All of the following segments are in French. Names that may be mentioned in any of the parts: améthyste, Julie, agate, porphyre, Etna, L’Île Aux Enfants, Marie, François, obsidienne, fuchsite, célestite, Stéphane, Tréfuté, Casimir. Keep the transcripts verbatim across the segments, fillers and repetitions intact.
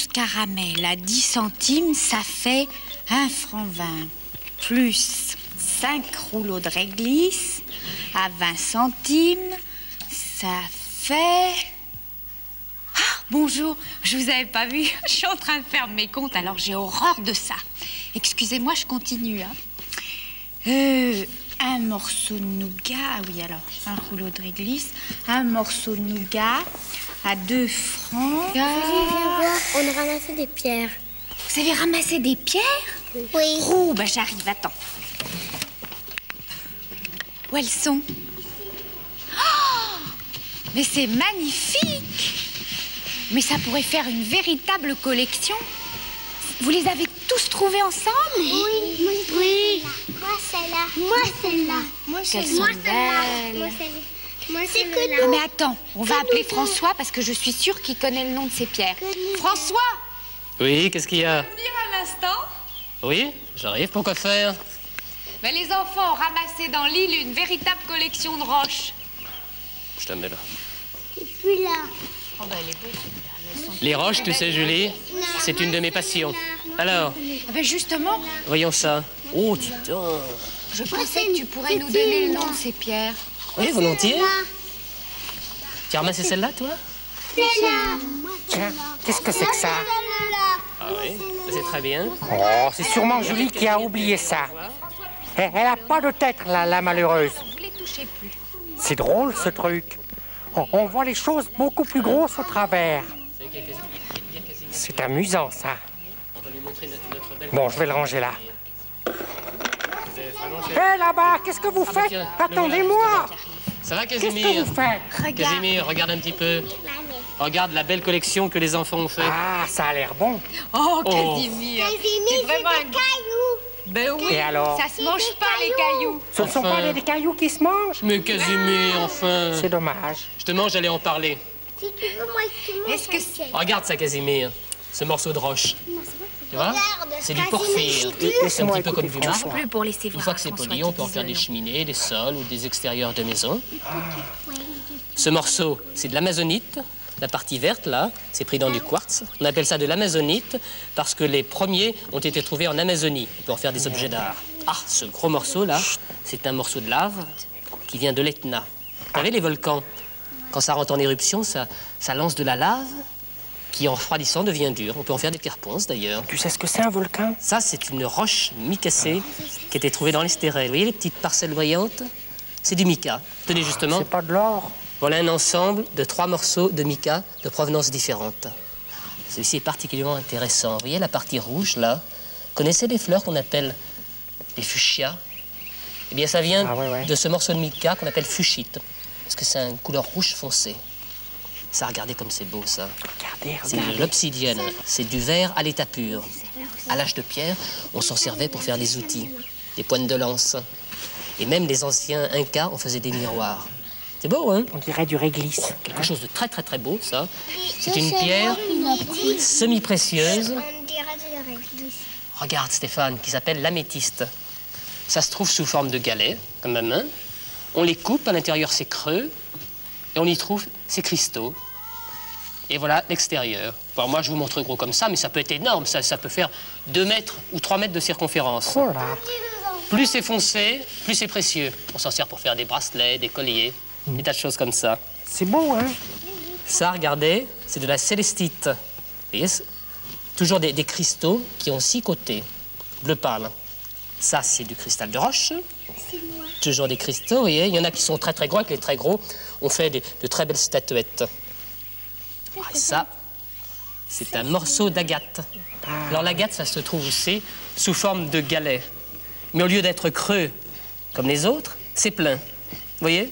onze caramels à dix centimes, ça fait un franc vingt. Plus cinq rouleaux de réglisse à vingt centimes, ça fait... Ah, bonjour, je vous avais pas vu, je suis en train de faire mes comptes, alors j'ai horreur de ça. Excusez-moi, je continue. Hein. Euh, un morceau de nougat, ah oui, alors, un rouleau de réglisse, un morceau de nougat à deux francs. Julie, viens voir, on a ramassé des pierres. Vous avez ramassé des pierres? Oui. Oh, ben j'arrive, attends. Où elles sont? Oh, mais c'est magnifique! Mais ça pourrait faire une véritable collection. Vous les avez tous trouvés ensemble? Oui, moi oui. Moi celle-là. Moi celle-là. Moi celle-là. Moi celle-là. Moi celle-là. Mais attends, on va appeler François parce que je suis sûre qu'il connaît le nom de ces pierres. François! Oui, qu'est-ce qu'il y a? Venir à l'instant? Oui, j'arrive, pourquoi faire? Mais les enfants ont ramassé dans l'île une véritable collection de roches. Je te mets là. Je suis là. Oh ben, elle est beau, celui-là. Les roches, tu sais, Julie, c'est une de mes passions. Alors? Ah ben justement. Voyons ça. Oh, dis donc. Je pensais que tu pourrais nous donner le nom de ces pierres. Oui, volontiers. Tu as ramassé celle-là, toi? Tiens, qu'est-ce que c'est que ça? Ah oui, c'est très bien. Oh, c'est sûrement Julie qui a oublié ça. Elle n'a pas de tête, la, la malheureuse. C'est drôle, ce truc. On, on voit les choses beaucoup plus grosses au travers. C'est amusant, ça. Bon, je vais le ranger là. Hé, là-bas, qu'est-ce que vous faites? Attendez-moi. Ça va, Casimir? Qu'est-ce que vous faites? Casimir, regarde un petit peu. Regarde la belle collection que les enfants ont faite. Ah, ça a l'air bon. Oh, Casimir. Oh. Casimir, vraiment un caillou. Ben oui, et alors? Ça se mange pas, les cailloux. Ce ne sont pas les cailloux qui se mangent? Mais Casimir, enfin. C'est dommage. Je te mange, j'allais en parler. Si tu veux, moi, je te mange. Est-ce que c'est... Regarde ça, Casimir. Ce morceau de roche. Tu vois? C'est du porphyre. C'est un petit peu comme du marbre. Une fois que c'est poli, on peut en faire des cheminées, des sols ou des extérieurs de maison. Ce morceau, c'est de l'amazonite. La partie verte, là, c'est pris dans du quartz. On appelle ça de l'amazonite parce que les premiers ont été trouvés en Amazonie. On peut en faire des objets d'art. Ah, ce gros morceau, là, c'est un morceau de lave qui vient de l'Etna. Vous savez, les volcans, quand ça rentre en éruption, ça, ça lance de la lave qui, en refroidissant, devient dure. On peut en faire des pierres ponces, d'ailleurs. Tu sais ce que c'est, un volcan? Ça, c'est une roche micacée qui a été trouvée dans les stérelles. Vous voyez les petites parcelles voyantes? C'est du mica. Tenez, justement. C'est pas de l'or. Voilà un ensemble de trois morceaux de mica de provenance différente. Celui-ci est particulièrement intéressant. Vous voyez la partie rouge, là? Vous connaissez les fleurs qu'on appelle les fuchsias? Eh bien, ça vient ah, ouais, ouais. de ce morceau de mica qu'on appelle fuchsite, parce que c'est une couleur rouge foncé. Ça, regardez comme c'est beau, ça. Regardez, regardez. C'est de l'obsidienne. C'est du verre à l'état pur. À l'âge de pierre, on s'en servait pour faire des outils, des pointes de lance. Et même les anciens Incas, on faisait des miroirs. C'est beau, hein? On dirait du réglisse. Quelque chose de très, très, très beau, ça. C'est une pierre semi-précieuse. On dirait du réglisse. Regarde, Stéphane, qui s'appelle l'améthyste. Ça se trouve sous forme de galets, comme ma main. On les coupe, à l'intérieur, c'est creux. Et on y trouve ces cristaux. Et voilà l'extérieur. Alors moi, je vous montre gros comme ça, mais ça peut être énorme. Ça, ça peut faire deux mètres ou trois mètres de circonférence. Oh là. Plus c'est foncé, plus c'est précieux. On s'en sert pour faire des bracelets, des colliers. Des tas de choses comme ça. C'est beau, hein? Ça, regardez, c'est de la célestite. Vous voyez, toujours des, des cristaux qui ont six côtés. Bleu pâle. Ça, c'est du cristal de roche. Toujours des cristaux, vous voyez. Il y en a qui sont très, très gros, avec les très gros, on fait des, de très belles statuettes. Ah, et ça, c'est un morceau d'agate. Alors, l'agate, ça se trouve aussi sous forme de galets. Mais au lieu d'être creux comme les autres, c'est plein. Vous voyez?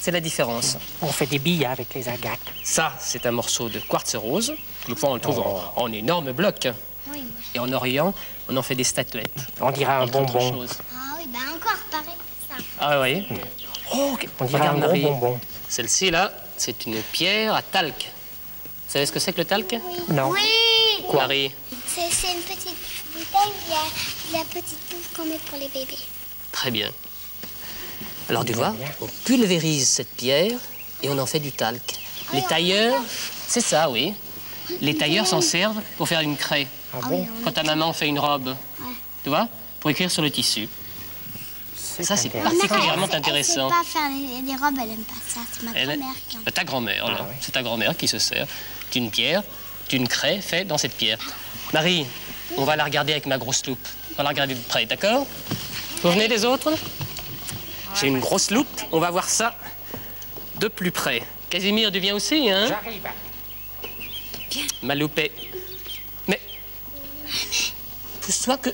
C'est la différence. On fait des billes avec les agates. Ça, c'est un morceau de quartz rose. Fois, on le trouve oh. en, en énorme bloc. Oui. Et en Orient, on en fait des statuettes. On dirait un bonbon. Ah oui, bah encore pareil. Ça. Ah oui. oui. Oh, okay. On dirait un gros bonbon. Celle-ci, là, c'est une pierre à talc. Vous savez ce que c'est que le talc? Oui. Non. Oui. Quoi? Marie? C'est une petite bouteille, il y a la petite bouffe qu'on met pour les bébés. Très bien. Alors, tu vois, on pulvérise cette pierre et on en fait du talc. Les tailleurs, c'est ça, oui. les tailleurs s'en servent pour faire une craie. Ah bon? Quand ta maman fait une robe, ouais. Tu vois, pour écrire sur le tissu. Ça, c'est particulièrement intéressant. Elle ne sait pas faire des robes, elle n'aime pas ça. C'est ma grand-mère qui en fait. Ta grand-mère, là. Ah, oui. C'est ta grand-mère qui se sert d'une pierre, d'une craie faite dans cette pierre. Marie, on va la regarder avec ma grosse loupe. On va la regarder de près, d'accord? Vous venez les autres? J'ai une grosse loupe, on va voir ça de plus près. Casimir, tu viens aussi, hein? J'arrive. Ma loupe est... Mais... Pousse-toi que...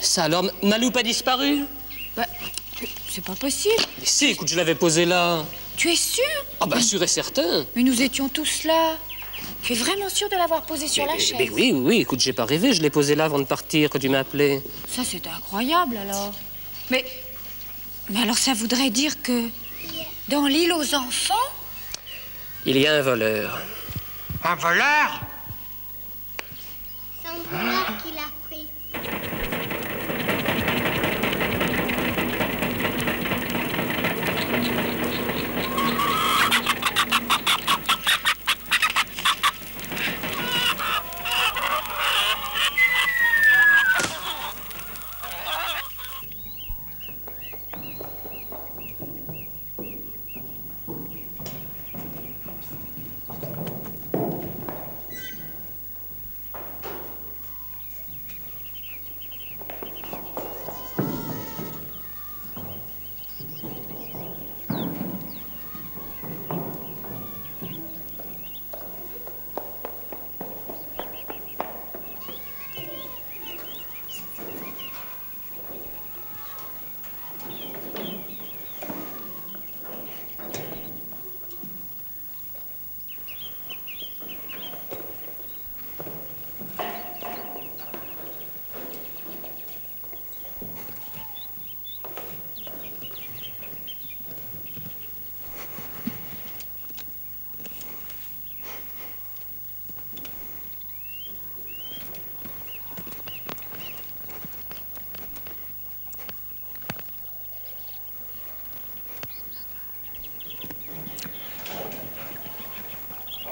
Ça, alors, ma loupe a disparu? Bah, c'est pas possible. Mais si, écoute, je l'avais posée là. Tu es sûr? Ah bah, sûr et certain. Mais nous étions tous là. Tu es vraiment sûr de l'avoir posée sur mais, la mais, chaise? Mais oui, oui, écoute, j'ai pas rêvé. Je l'ai posée là avant de partir, quand tu m'as appelé. Ça, c'est incroyable, alors. Mais... Mais alors, ça voudrait dire que... Dans l'île aux enfants? Il y a un voleur. Un voleur? C'est un voleur qui l'a pris.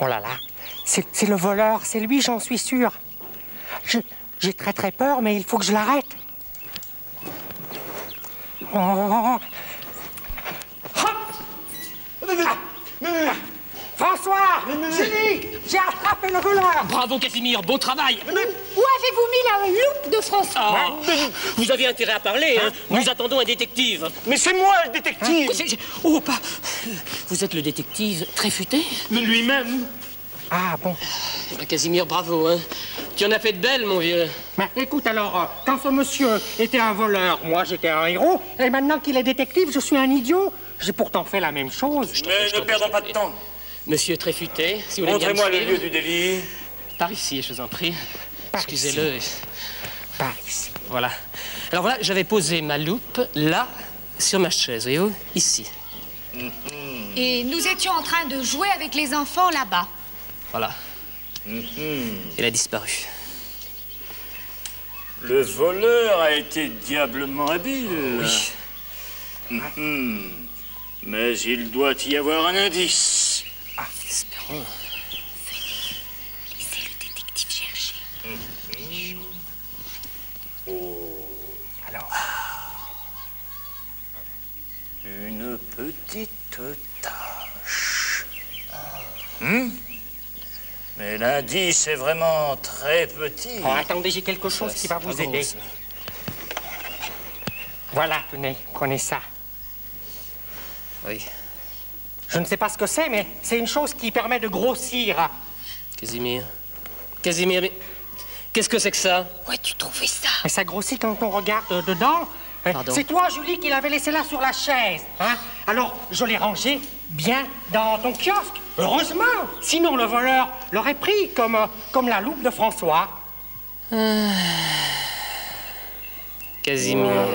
Oh là là, c'est le voleur, c'est lui, j'en suis sûr. J'ai très très peur, mais il faut que je l'arrête. Oh. François, Julie, j'ai attrapé le voleur. Bravo Casimir, beau travail. Où avez-vous mis la loupe de François? Ah, vous avez intérêt à parler, hein? Nous ouais. attendons un détective. Mais c'est moi le détective. Hein? Oh, pas... Vous êtes le détective très futé? Mais lui-même. Ah bon. Bah, Casimir, bravo, hein? Tu en as fait de belles, mon vieux. Bah, écoute, alors, quand ce monsieur était un voleur, moi j'étais un héros, et maintenant qu'il est détective, je suis un idiot. J'ai pourtant fait la même chose. Je Mais je ne perdons pas de temps. Monsieur Tréfuté, si vous voulez bien... Montrez-moi le lieu du délit. Par ici, je vous en prie. Excusez-le. Par ici. Voilà. Alors voilà, j'avais posé ma loupe, là, sur ma chaise, voyez-vous, ici. Mm-hmm. Et nous étions en train de jouer avec les enfants, là-bas. Voilà. Mm-hmm. Elle a disparu. Le voleur a été diablement habile. Oh, oui. Mm-hmm. Mais il doit y avoir un indice. Ah, espérons. Venez, laissez le détective chercher. Mmh. Oh. Alors. Une petite tache. Ah. Hmm? Mais l'indice est vraiment très petit. Oh, attendez, j'ai quelque chose ça, qui va vous aider. Gros, voilà, tenez, prenez ça. Oui. Je ne sais pas ce que c'est, mais c'est une chose qui permet de grossir. Casimir. Casimir, mais qu'est-ce que c'est que ça? Où as-tu trouvé ça? Et ça grossit quand on regarde dedans. C'est toi, Julie, qui l'avais laissé là sur la chaise. Hein? Alors, je l'ai rangé bien dans ton kiosque. Heureusement. Sinon, le voleur l'aurait pris comme, comme la loupe de François. Euh... Casimir.